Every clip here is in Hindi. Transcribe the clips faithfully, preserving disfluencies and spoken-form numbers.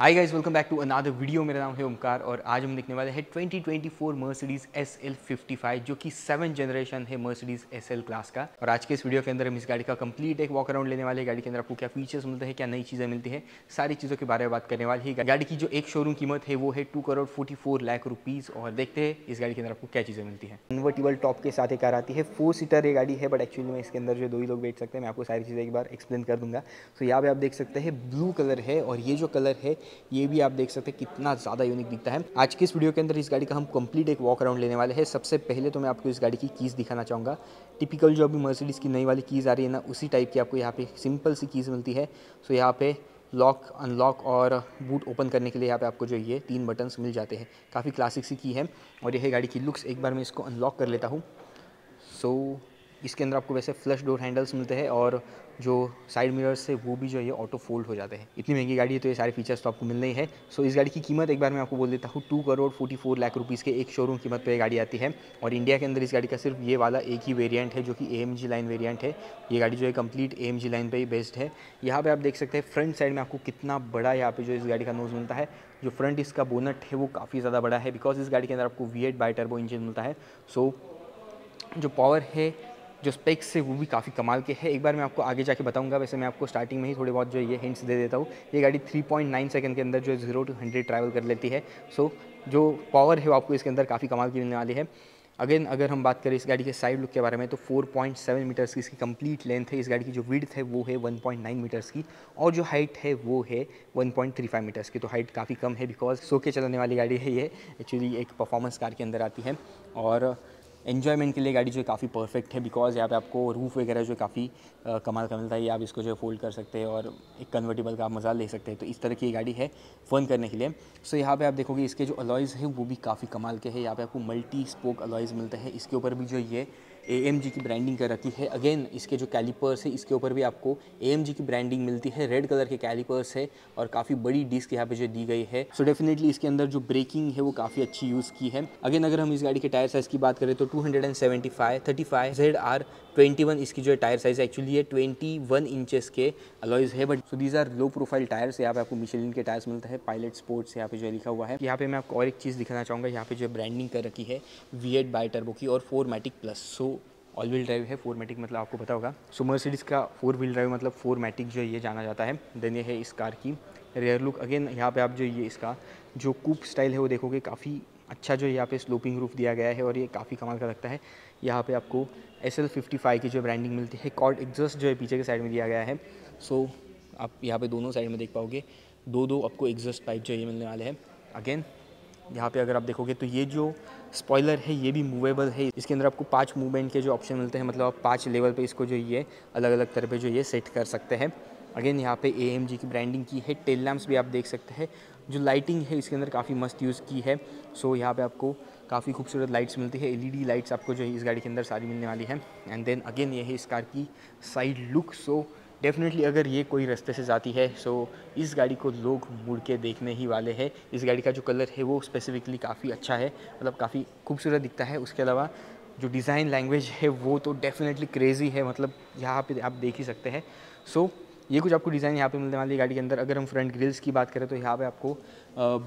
Hi guys, welcome back to another video. मेरा नाम है ओमकार और आज हम देखने वाले हैं twenty twenty four Mercedes S L fifty five, जो कि सेवन जनरेशन है मर्सिडीज एस एल क्लास का। और आज के इस वीडियो के अंदर हम इस गाड़ी का कंप्लीट एक वॉक अराउंड लेने वाले हैं। गाड़ी के अंदर आपको क्या फीचर्स मिलते हैं, क्या नई चीज़ें मिलती है, सारी चीज़ों के बारे में बात करने वाली है। गाड़ी की जो एक शोरूम कीमत है वो है two crore forty four lakh rupees. और देखते हैं इस गाड़ी के अंदर आपको क्या चीज़ें मिलती है। कन्वर्टेबल टॉप के साथ एक कार आती है, फोर सीटर ये गाड़ी है, बट एक्चुअली में इसके अंदर जो दो ही लोग बैठ सकते हैं। मैं आपको सारी चीज़ें एक बार एक्सप्लेन कर दूंगा। सो यहाँ पर आप देख सकते हैं ब्लू कलर है, और ये जो कलर है ये भी आप देख सकते हैं कितना ज़्यादा यूनिक दिखता है। आज के इस वीडियो के अंदर इस गाड़ी का हम कंप्लीट एक वॉक अराउंड लेने वाले हैं। सबसे पहले तो मैं आपको इस गाड़ी की कीज़ दिखाना चाहूँगा। टिपिकल जो अभी मर्सिडीज़ की नई वाली कीज़ आ रही है ना, उसी टाइप की आपको यहाँ पे सिंपल सी कीज़ मिलती है। सो यहाँ पे लॉक, अनलॉक और बूट ओपन करने के लिए यहाँ पे आपको जो ये तीन बटन्स मिल जाते हैं। काफ़ी क्लासिक सी की है और यह है गाड़ी की लुक्स। एक बार मैं इसको अनलॉक कर लेता हूँ। सो इसके अंदर आपको वैसे फ्लश डोर हैंडल्स मिलते हैं और जो साइड मिरर्स है वो भी जो है ऑटो फोल्ड हो जाते हैं। इतनी महंगी गाड़ी है तो ये सारे फीचर्स तो आपको मिलने ही है। सो इस गाड़ी की कीमत एक बार मैं आपको बोल देता हूँ, two crore forty four lakh rupees के एक शोरूम कीमत पे ये गाड़ी आती है। और इंडिया के अंदर इस गाड़ी का सिर्फ ये वाला एक ही वेरियंट है, जो कि A M G line variant है। ये गाड़ी जो है complete A M G line पर ही बेस्ड है। यहाँ पर आप देख सकते हैं फ्रंट साइड में आपको कितना बड़ा यहाँ पर जो इस गाड़ी का नोज़ मिलता है। जो फ्रंट इसका बोनट है वो काफ़ी ज़्यादा बड़ा है, बिकॉज इस गाड़ी के अंदर आपको V eight bi turbo engine मिलता है। सो जो पावर है, जो स्पेक्स है, वो भी काफ़ी कमाल के है। एक बार मैं आपको आगे जाके बताऊंगा। वैसे मैं आपको स्टार्टिंग में ही थोड़े बहुत जो ये हिंट्स दे देता हूँ। ये गाड़ी थ्री पॉइंट नाइन सेकंड के अंदर जो जीरो टू हंड्रेड ट्रैवल कर लेती है। सो जो पावर है वो आपको इसके अंदर काफ़ी कमाल की मिलने वाली है। अगेन अगर हम बात करें इस गाड़ी के साइड लुक के बारे में तो फोर पॉइंट सेवन मीटर्स की इसकी कंप्लीट लेंथ है। इस गाड़ी की जो विड्थ है वो है वन पॉइंट नाइन मीटर्स की और जो हाइट है वो है one point thirty five metres की। तो हाइट काफ़ी कम है, बिकॉज सो के चलाने वाली गाड़ी है ये। एक्चुअली एक परफॉर्मेंस कार के अंदर आती है और एन्जॉयमेंट के लिए गाड़ी जो है काफ़ी परफेक्ट है, बिकॉज यहाँ पे आपको रूफ़ वगैरह जो काफ़ी कमाल का मिलता है। आप इसको जो है फोल्ड कर सकते हैं और एक कन्वर्टेबल का मज़ा ले सकते हैं। तो इस तरह की गाड़ी है फन करने के लिए। सो यहाँ पे आप देखोगे इसके जो अलॉयज़ हैं वो भी काफ़ी कमाल के हैं। यहाँ पे आपको मल्टी स्पोक अलॉयज़ मिलते हैं। इसके ऊपर भी जो ये ए एम जी की ब्रांडिंग कर रखी है। अगेन इसके जो कैलिपर्स है इसके ऊपर भी आपको ए एम जी की ब्रांडिंग मिलती है। रेड कलर के कैलिपर्स है और काफ़ी बड़ी डिस्क यहाँ पे जो दी गई है। सो so डेफिनेटली इसके अंदर जो ब्रेकिंग है वो काफ़ी अच्छी यूज़ की है। अगेन अगर हम इस गाड़ी के टायर साइज़ की बात करें तो two seventy five thirty five Z R twenty one इसकी जो है टायर साइज़ है। एक्चुअली ये ट्वेंटी वन इंचेस के अलॉयज़ है, but so these are low profile tyres. यहाँ पे आपको मिशेलिन के टायर्स मिलते हैं। पायलट स्पोर्ट्स यहाँ पे जो लिखा हुआ है। यहाँ पे मैं आपको और एक चीज़ दिखाना चाहूँगा। यहाँ पे जो ब्रांडिंग कर रखी है वी एट बाई टर्बो की और four matic plus. So all wheel drive है। फोर मैटिक मतलब आपको पता होगा। सो मर्सिडीज़ का फोर व्हील ड्राइव मतलब फोर मैटिक जो ये जाना जाता है। देन ये है इस कार की रेयर लुक। अगेन यहाँ पे आप जो ये इसका जो कूप स्टाइल है वो देखोगे, काफ़ी अच्छा जो यहाँ पे स्लोपिंग रूफ दिया गया है और ये काफ़ी कमाल का लगता है। यहाँ पे आपको एस एल फिफ्टी फाइव की जो ब्रांडिंग मिलती है। कॉर्ड एग्जॉस्ट जो है पीछे के साइड में दिया गया है। सो so, आप यहाँ पे दोनों साइड में देख पाओगे, दो दो आपको एग्जॉस्ट पाइप जो ये मिलने वाले हैं। अगेन यहाँ पे अगर आप देखोगे तो ये जो स्पॉइलर है ये भी मूवेबल है। इसके अंदर आपको पाँच मूवमेंट के जो ऑप्शन मिलते हैं, मतलब आप पाँच लेवल पर इसको जो ये अलग अलग तरह पे जो ये सेट कर सकते हैं। अगेन यहाँ पे ए एम जी की ब्रांडिंग की है। टेल लैम्प्स भी आप देख सकते हैं। जो लाइटिंग है इसके अंदर काफ़ी मस्त यूज़ की है। सो यहाँ पे आपको काफ़ी खूबसूरत लाइट्स मिलती है। एल ई डी लाइट्स आपको जो है इस गाड़ी के अंदर सारी मिलने वाली है। एंड देन अगेन ये है इस कार की साइड लुक। सो डेफिनेटली अगर ये कोई रास्ते से जाती है सो so, इस गाड़ी को लोग मुड़ के देखने ही वाले हैं। इस गाड़ी का जो कलर है वो स्पेसिफिकली काफ़ी अच्छा है, मतलब काफ़ी खूबसूरत दिखता है। उसके अलावा जो डिज़ाइन लैंग्वेज है वो तो डेफिनेटली क्रेज़ी है, मतलब यहाँ पर आप देख ही सकते हैं। सो so, ये कुछ आपको डिज़ाइन यहाँ पे मिलने वाली है गाड़ी के अंदर। अगर हम फ्रंट ग्रिल्स की बात करें तो यहाँ पे आपको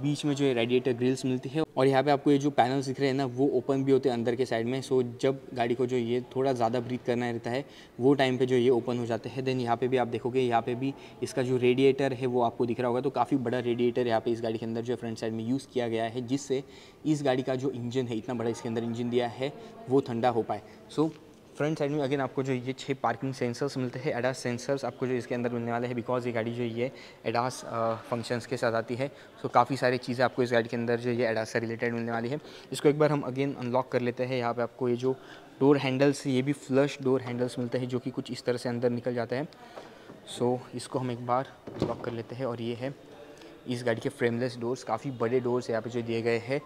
बीच में जो है रेडिएटर ग्रिल्स मिलती है और यहाँ पे आपको ये जो पैनल्स दिख रहे हैं ना वो ओपन भी होते हैं अंदर के साइड में। सो जब गाड़ी को जो ये थोड़ा ज़्यादा ब्रीथ करना रहता है वो टाइम पे जो ये ओपन हो जाते हैं। देन यहाँ पे भी आप देखोगे यहाँ पे भी इसका जो रेडिएटर है वो आपको दिख रहा होगा। तो काफ़ी बड़ा रेडिएटर यहाँ पे इस गाड़ी के अंदर जो है फ्रंट साइड में यूज़ किया गया है, जिससे इस गाड़ी का जो इंजन है, इतना बड़ा इसके अंदर इंजन दिया है, वो ठंडा हो पाए। सो फ्रंट साइड में अगेन आपको जो ये छः पार्किंग सेंसर्स मिलते हैं। एडास सेंसर्स आपको जो इसके अंदर मिलने वाले हैं, बिकॉज ये गाड़ी जो ये एडास फंक्शंस के साथ आती है। सो so, काफ़ी सारी चीज़ें आपको इस गाड़ी के अंदर जो ये एडास से रिलेटेड मिलने वाली है। इसको एक बार हम अगेन अनलॉक कर लेते हैं। यहाँ पे आपको ये जो डोर हैंडल्स, ये भी फ्लश डोर हैंडल्स मिलते हैं, जो कि कुछ इस तरह से अंदर निकल जाते हैं। सो so, इसको हम एक बार अनलॉक कर लेते हैं। और ये है इस गाड़ी के फ्रेमलेस डोर्स। काफ़ी बड़े डोर्स यहाँ पर जो दिए गए हैं।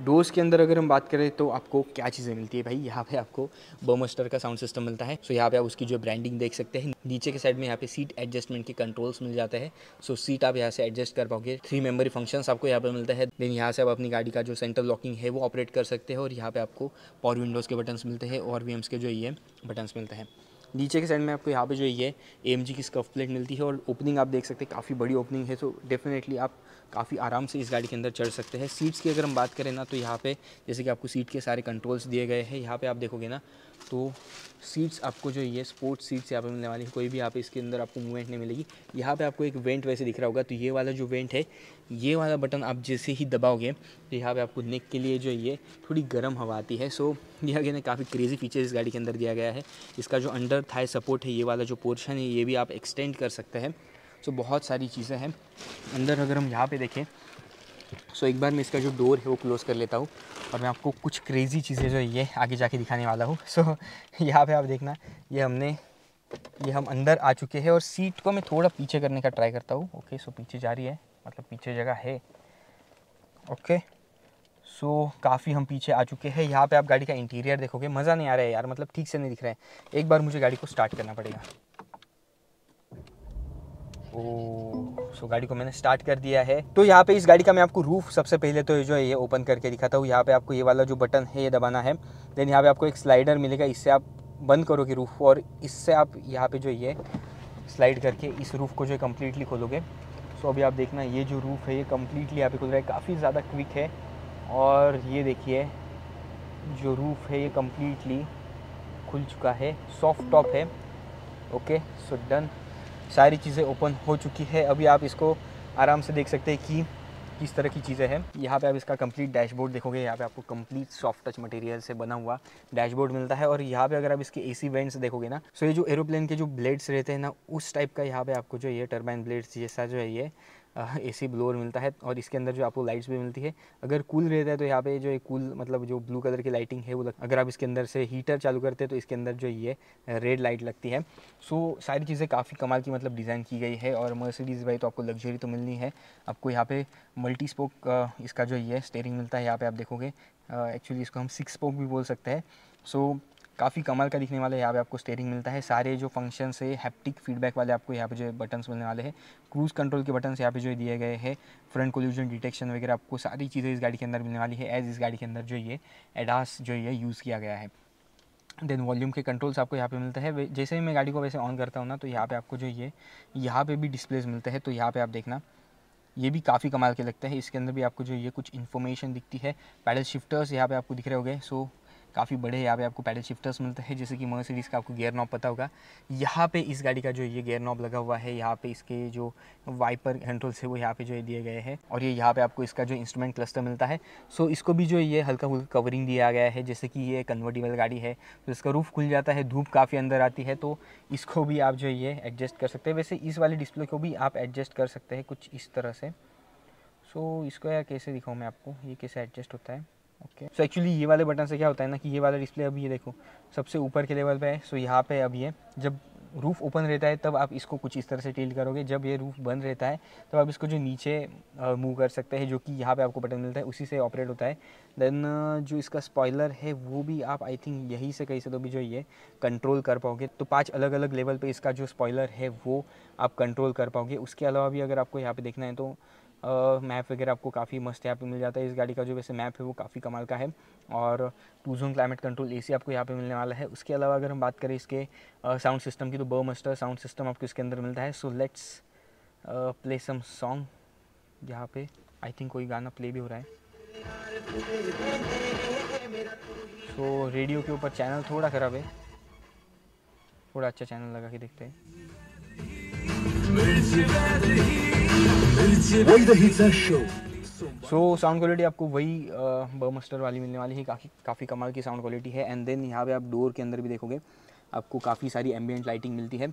डोर्स के अंदर अगर हम बात करें तो आपको क्या चीज़ें मिलती है भाई, यहाँ पे आपको बर्मस्टर का साउंड सिस्टम मिलता है। सो so, यहाँ पे आप उसकी जो ब्रांडिंग देख सकते हैं। नीचे के साइड में यहाँ पे सीट एडजस्टमेंट के कंट्रोल्स मिल जाते हैं। सो so, सीट आप यहाँ से एडजस्ट कर पाओगे। थ्री मेमोरी फंक्शंस आपको यहाँ पे मिलता है। देन यहाँ से आप अपनी गाड़ी का जो सेंटर लॉकिंग है वो ऑपरेट कर सकते हैं। और यहाँ पर आपको पावर विंडोज़ के बटन्स मिलते हैं और वी एम्स के जो ये बटन्स मिलते हैं। नीचे के साइड में आपको यहाँ पे जो ये A M G की स्कर्फ प्लेट मिलती है और ओपनिंग आप देख सकते हैं, काफ़ी बड़ी ओपनिंग है, तो डेफिनेटली आप काफ़ी आराम से इस गाड़ी के अंदर चढ़ सकते हैं। सीट्स की अगर हम बात करें ना, तो यहाँ पे जैसे कि आपको सीट के सारे कंट्रोल्स दिए गए हैं, यहाँ पे आप देखोगे ना तो सीट्स आपको जो ये स्पोर्ट्स सीट्स यहाँ पे मिलने वाली है, कोई भी यहाँ पे इसके अंदर आपको मूवमेंट नहीं मिलेगी। यहाँ पे आपको एक वेंट वैसे दिख रहा होगा, तो ये वाला जो वेंट है, ये वाला बटन आप जैसे ही दबाओगे तो यहाँ पे आपको नेक के लिए जो ये थोड़ी गर्म हवा आती है। सो यह अगेन काफ़ी क्रेजी फीचर इस गाड़ी के अंदर दिया गया है। इसका जो अंडर थाई सपोर्ट है, ये वाला जो पोर्शन है, ये भी आप एक्सटेंड कर सकते हैं। सो बहुत सारी चीज़ें हैं अंदर। अगर हम यहाँ पर देखें, सो एक बार मैं इसका जो डोर है वो क्लोज़ कर लेता हूँ और मैं आपको कुछ क्रेज़ी चीज़ें जो ये आगे जाके दिखाने वाला हूँ। सो यहाँ पे आप देखना, ये हमने ये हम अंदर आ चुके हैं और सीट को मैं थोड़ा पीछे करने का ट्राई करता हूँ। ओके, सो पीछे जा रही है, मतलब पीछे जगह है। ओके, सो काफ़ी हम पीछे आ चुके हैं। यहाँ पे आप गाड़ी का इंटीरियर देखोगे, मज़ा नहीं आ रहा है यार, मतलब ठीक से नहीं दिख रहा है। एक बार मुझे गाड़ी को स्टार्ट करना पड़ेगा। ओह, सो गाड़ी को मैंने स्टार्ट कर दिया है। तो यहाँ पे इस गाड़ी का मैं आपको रूफ सबसे पहले तो जो है ये ओपन करके दिखाता हूँ। यहाँ पे आपको ये वाला जो बटन है ये दबाना है। देन यहाँ पे आपको एक स्लाइडर मिलेगा, इससे आप बंद करोगे रूफ़ और इससे आप यहाँ पे जो ये स्लाइड करके इस रूफ़ को जो है कम्प्लीटली खोलोगे। सो अभी आप देखना, ये जो रूफ़ है ये कम्प्लीटली यहाँ पे खुल रहा है, काफ़ी ज़्यादा क्विक है। और ये देखिए जो रूफ़ है ये कम्प्लीटली खुल चुका है, सॉफ्ट टॉप है। ओके, सो डन, सारी चीज़ें ओपन हो चुकी है। अभी आप इसको आराम से देख सकते हैं कि किस तरह की चीज़ें हैं। यहाँ पे आप इसका कंप्लीट डैशबोर्ड देखोगे, यहाँ पे आपको कंप्लीट सॉफ्ट टच मटेरियल से बना हुआ डैशबोर्ड मिलता है। और यहाँ पे अगर आप इसके एसी वेंट्स देखोगे ना, सो ये जो एरोप्लेन के जो ब्लेड्स रहते हैं ना, उस टाइप का यहाँ पे आपको जो ये टर्बाइन ब्लेड्स जैसा जो है ये एसी ब्लोअर मिलता है। और इसके अंदर जो आपको लाइट्स भी मिलती है। अगर कूल रहता है तो यहाँ पे जो ये कूल मतलब जो ब्लू कलर की लाइटिंग है वो लग, अगर आप इसके अंदर से हीटर चालू करते हैं तो इसके अंदर जो ये रेड लाइट लगती है। सो सारी चीज़ें काफ़ी कमाल की मतलब डिज़ाइन की गई है। और मर्सिडीज़ भाई तो आपको लग्जरी तो मिलनी है, आपको यहाँ पे मल्टी स्पोक इसका जो ये स्टेयरिंग मिलता है। यहाँ पर आप देखोगे, एक्चुअली इसको हम सिक्स स्पोक भी बोल सकते हैं। सो काफ़ी कमाल का दिखने वाला है। यहाँ पे आपको स्टेयरिंग मिलता है, सारे जो फंक्शन है हैप्टिक फीडबैक वाले आपको यहाँ पे जो बटन्स मिलने वाले हैं, क्रूज़ कंट्रोल के बटन्स यहाँ पे जो दिए गए हैं, फ्रंट कोल्यूजन डिटेक्शन वगैरह, आपको सारी चीज़ें इस गाड़ी के अंदर मिलने वाली है। एज इस गाड़ी के अंदर जो ये एडास जो ये यूज़ किया गया है। देन वॉल्यूम के कंट्रोल्स आपको यहाँ पे मिलता है। जैसे ही मैं गाड़ी को वैसे ऑन करता हूँ ना, तो यहाँ पर आपको जो ये यहाँ पर भी डिस्प्लेस मिलते हैं। तो यहाँ पर आप देखना, ये भी काफ़ी कमाल के लगता है। इसके अंदर भी आपको जो ये कुछ इन्फॉर्मेशन दिखती है। पैडल शिफ्टर्स यहाँ पर आपको दिख रहे हो गए, सो काफ़ी बड़े यहाँ पे आपको पैडल शिफ्टर्स मिलते हैं। जैसे कि मर्सिडीज़ का आपको गियर नॉब पता होगा, यहाँ पे इस गाड़ी का जो ये गियर नॉब लगा हुआ है। यहाँ पे इसके जो वाइपर कंट्रोल्स है वो यहाँ पे जो दिए गए हैं। और ये यहाँ पे आपको इसका जो इंस्ट्रूमेंट क्लस्टर मिलता है। सो इसको भी जो ये हल्का फुल्का कवरिंग दिया गया है। जैसे कि ये कन्वर्टेबल गाड़ी है तो इसका रूफ़ खुल जाता है, धूप काफ़ी अंदर आती है तो इसको भी आप जो ये एडजस्ट कर सकते हैं। वैसे इस वाले डिस्प्ले को भी आप एडजस्ट कर सकते हैं कुछ इस तरह से। सो इसको यार कैसे दिखाऊँ मैं आपको, ये कैसे एडजस्ट होता है। ओके, सो एक्चुअली ये वाले बटन से क्या होता है ना कि ये वाला डिस्प्ले अभी ये देखो सबसे ऊपर के लेवल पे है। सो so, यहाँ पे अब ये जब रूफ़ ओपन रहता है तब आप इसको कुछ इस तरह से टिल्ट करोगे, जब ये रूफ़ बंद रहता है तब आप इसको जो नीचे मूव कर सकते हैं, जो कि यहाँ पे आपको बटन मिलता है उसी से ऑपरेट होता है। देन जो इसका स्पॉइलर है वो भी आप आई थिंक यहीं से कहीं से तो भी जो ये कंट्रोल कर पाओगे। तो पाँच अलग अलग लेवल पर इसका जो स्पॉइलर है वो आप कंट्रोल कर पाओगे। उसके अलावा भी अगर आपको यहाँ पर देखना है तो मैप uh, वगैरह आपको काफ़ी मस्त यहाँ पे मिल जाता है। इस गाड़ी का जो वैसे मैप है वो काफ़ी कमाल का है। और two zone climate control AC आपको यहाँ पे मिलने वाला है। उसके अलावा अगर हम बात करें इसके साउंड uh, सिस्टम की तो बर्मस्टर साउंड सिस्टम आपको इसके अंदर मिलता है। So let's play some song. यहाँ पे आई थिंक कोई गाना प्ले भी हो रहा है। सो so, रेडियो के ऊपर चैनल थोड़ा ख़राब है, थोड़ा अच्छा चैनल लगा के देखते हैं। सो साउंड क्वालिटी आपको वही बर्मस्टर वाली मिलने वाली है, काफ़ी काफ़ी कमाल की साउंड क्वालिटी है। एंड देन यहाँ पे आप डोर के अंदर भी देखोगे आपको काफ़ी सारी एम्बियंट लाइटिंग मिलती है।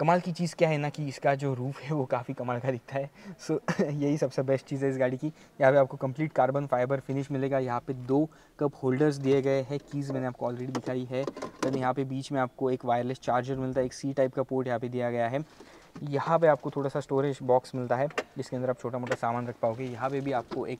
कमाल की चीज़ क्या है ना कि इसका जो रूफ़ है वो काफ़ी कमाल का दिखता है। सो so, यही सबसे बेस्ट चीज़ है इस गाड़ी की। यहाँ पे आपको कंप्लीट कार्बन फाइबर फिनिश मिलेगा। यहाँ पे दो कप होल्डर्स दिए गए हैं, कीज़ मैंने आपको ऑलरेडी दिखाई है। देन यहाँ पे बीच में आपको एक वायरलेस चार्जर मिलता है, एक सी टाइप का पोर्ट यहाँ पे दिया गया है। यहाँ पे आपको थोड़ा सा स्टोरेज बॉक्स मिलता है जिसके अंदर आप छोटा मोटा सामान रख पाओगे। यहाँ पे भी आपको एक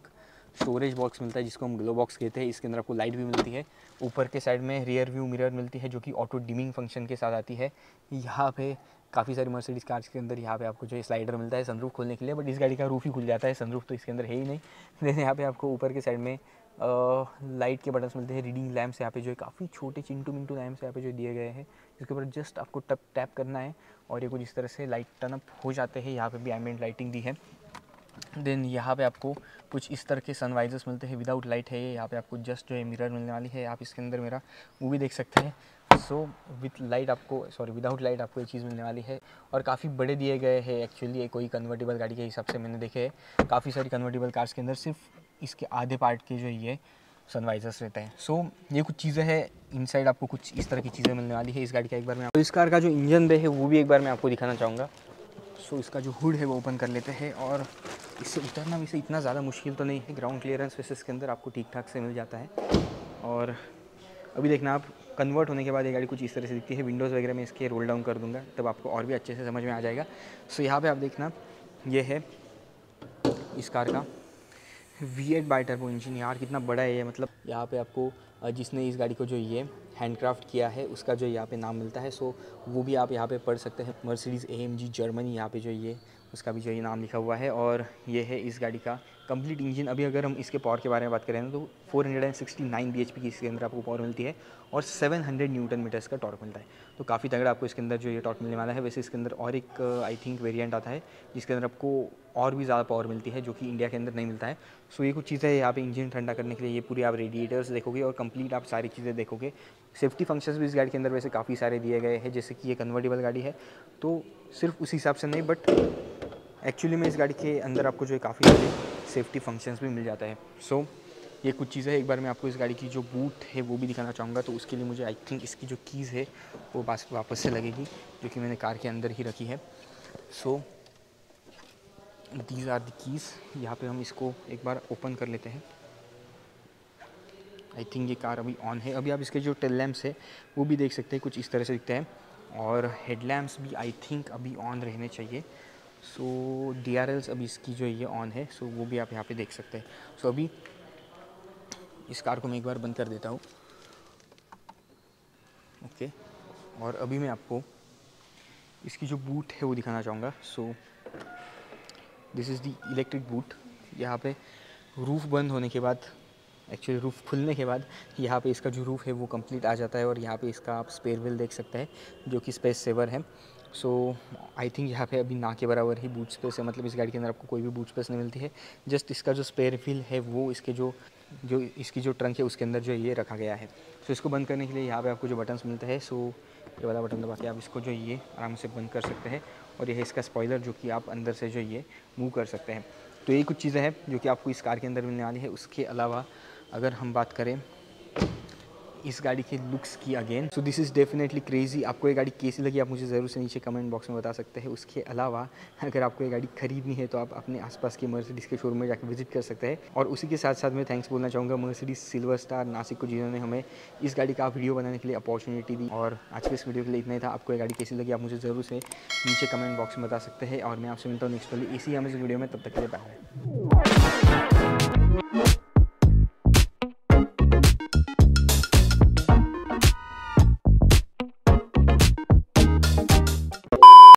स्टोरेज बॉक्स मिलता है जिसको हम ग्लो बॉक्स कहते हैं। इसके अंदर आपको लाइट भी मिलती है। ऊपर के साइड में रियर व्यू मिरर मिलती है जो कि ऑटो डिमिंग फंक्शन के साथ आती है। यहाँ पे काफ़ी सारी मर्सिडीज़ कार्स के अंदर यहाँ पे आपको जो है स्लाइडर मिलता है सनरूफ खोलने के लिए, बट इस गाड़ी का रूफ ही खुल जाता है, सनरूफ तो इसके अंदर है ही नहीं। जैसे यहाँ पे आपको ऊपर के साइड में लाइट के बटन्स मिलते हैं, रीडिंग लैम्प्स यहाँ पे जो है काफ़ी छोटे चिंटू मिंटू लैम्प्स यहाँ पे जो दिए गए हैं इसके ऊपर जस्ट आपको टप टैप करना है और ये कुछ इस तरह से लाइट टर्न अप हो जाते हैं। यहाँ पे भी एम्बिएंट लाइटिंग दी है। देन यहाँ पे आपको कुछ इस तरह के सनवाइजर्स मिलते हैं विदाउट लाइट है। यहाँ पे आपको जस्ट जो है मिरर मिलने वाली है, आप इसके अंदर मेरा वो भी देख सकते हैं। सो विथ लाइट आपको सॉरी विदाउट लाइट आपको ये चीज़ मिलने वाली है और काफ़ी बड़े दिए गए हैं। एक्चुअली ये कोई कन्वर्टेबल गाड़ी के हिसाब से मैंने देखे है, काफ़ी सारी कन्वर्टेबल कार्स के अंदर सिर्फ इसके आधे पार्ट के जो ये सनवाइजर्स रहते हैं। सो so, ये कुछ चीज़ें हैं। इनसाइड आपको कुछ इस तरह की चीज़ें मिलने वाली है इस गाड़ी का। एक बार मैं तो इस कार का जो इंजन बे है वो भी एक बार मैं आपको दिखाना चाहूँगा। सो so, इसका जो हुड है वो ओपन कर लेते हैं और इससे उतरना वैसे इतना ज़्यादा मुश्किल तो नहीं है। ग्राउंड क्लियरेंस वैसे इसके अंदर आपको ठीक ठाक से मिल जाता है। और अभी देखना आप कन्वर्ट होने के बाद ये गाड़ी कुछ इस तरह से दिखती है। विंडोज़ वगैरह मैं इसके रोल डाउन कर दूँगा, तब आपको और भी अच्छे से समझ में आ जाएगा। सो so, यहाँ पर आप देखना ये है इस कार का V eight bi turbo engine. यार कितना बड़ा है ये, मतलब यहाँ पे आपको जिसने इस गाड़ी को जो ये हैंडक्राफ्ट किया है उसका जो यहाँ पे नाम मिलता है। सो वो भी आप यहाँ पे पढ़ सकते हैं, Mercedes A M G Germany यहाँ पे जो ये उसका भी जो ये नाम लिखा हुआ है। और ये है इस गाड़ी का कंप्लीट इंजन। अभी अगर हम इसके पावर के बारे में बात करें तो four hundred and sixty nine B H P की इसके अंदर आपको पावर मिलती है और सेवन हंड्रेड न्यूटन मीटर्स का टॉर्क मिलता है। तो काफ़ी तगड़ा आपको इसके अंदर जो ये टॉर्क मिलने वाला है। वैसे इसके अंदर और एक आई थिंक वेरिएंट आता है जिसके अंदर आपको और भी ज़्यादा पावर मिलती है, जो कि इंडिया के अंदर नहीं मिलता है। सो ये कुछ चीज़ें यहाँ पे इंजन ठंडा करने के लिए ये पूरी आप रेडिएटर्स देखोगे और कंप्लीट आप सारी चीज़ें देखोगे। सेफ्टी फंक्शंस भी इस गाड़ी के अंदर वैसे काफ़ी सारे दिए गए हैं। जैसे कि ये कन्वर्टेबल गाड़ी है तो सिर्फ उस हिसाब से नहीं, बट एक्चुअली में इस गाड़ी के अंदर आपको जो है काफ़ी सारे सेफ्टी फंक्शंस भी मिल जाता है। सो so, ये कुछ चीज़ें हैं। एक बार मैं आपको इस गाड़ी की जो बूट है वो भी दिखाना चाहूँगा। तो उसके लिए मुझे आई थिंक इसकी जो कीज़ है वो पास वापस से लगेगी, जो कि मैंने कार के अंदर ही रखी है। So these are the keys. यहाँ पे हम इसको एक बार ओपन कर लेते हैं। आई थिंक ये कार अभी ऑन है। अभी आप इसके जो टेल लैम्प्स है वो भी देख सकते हैं, कुछ इस तरह से दिखते हैं। और हेड लैम्प्स भी आई थिंक अभी ऑन रहने चाहिए। सो डी आर एल्स अभी इसकी जो ये ऑन है, सो वो भी आप यहाँ पे देख सकते हैं। सो अभी इस कार को मैं एक बार बंद कर देता हूँ, ओके। और अभी मैं आपको इसकी जो बूट है वो दिखाना चाहूँगा। So this is the electric boot. यहाँ पे रूफ़ बंद होने के बाद, एक्चुअली रूफ़ खुलने के बाद यहाँ पे इसका जो रूफ़ है वो कंप्लीट आ जाता है। और यहाँ पे इसका आप स्पेयर व्हील देख सकते हैं, जो कि स्पेस सेवर है। सो आई थिंक यहाँ पे अभी ना के बराबर ही बूट स्पेस है, मतलब इस गाड़ी के अंदर आपको कोई भी बूट स्पेस नहीं मिलती है। जस्ट इसका जो स्पेयर व्हील है वो इसके जो जो इसकी जो ट्रंक है उसके अंदर जो ये रखा गया है। सो so, इसको बंद करने के लिए यहाँ पे आपको जो बटन्स मिलते हैं, सो so, ये वाला बटन दबा के आप इसको जो ये आराम से बंद कर सकते हैं। और यह है इसका स्पॉइलर, जो कि आप अंदर से जो ये मूव कर सकते हैं। तो ये कुछ चीज़ें हैं जो कि आपको इस कार के अंदर मिलने वाली है। उसके अलावा अगर हम बात करें इस गाड़ी के लुक्स की again, so this is definitely crazy. आपको ये गाड़ी कैसी लगी आप मुझे ज़रूर से नीचे कमेंट बॉक्स में बता सकते हैं। उसके अलावा अगर आपको ये गाड़ी खरीदनी है तो आप अपने आसपास के मर्सिडीज़ के शोरूम में जाकर विजिट कर सकते हैं। और उसी के साथ साथ मैं थैंक्स बोलना चाहूँगा मर्सिडीज़ सिल्वर स्टार नासिक को, जिन्होंने हमें इस गाड़ी का वीडियो बनाने के लिए अपॉर्चुनिटी दी। और आज के इस वीडियो के लिए इतना ही था। आपको ये गाड़ी कैसी लगी आप मुझे ज़रूर से नीचे कमेंट बॉक्स में बता सकते हैं। और मैं आपसे मिलता हूँ नेक्स्ट वाली इसी अमेजिंग वीडियो में। तब तक के लिए बाय।